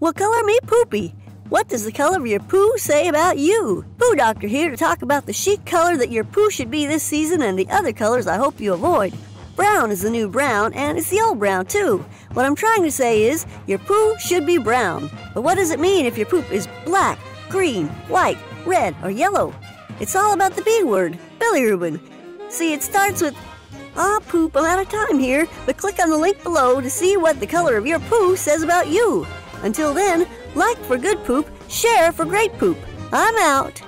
Well, color me poopy. What does the color of your poo say about you? Poo Doctor here to talk about the chic color that your poo should be this season and the other colors I hope you avoid. Brown is the new brown, and it's the old brown, too. What I'm trying to say is, your poo should be brown. But what does it mean if your poop is black, green, white, red, or yellow? It's all about the B word, bilirubin. See, it starts with... Aw, poop, I'm out of time here, but click on the link below to see what the color of your poo says about you. Until then, like for good poop, share for great poop. I'm out.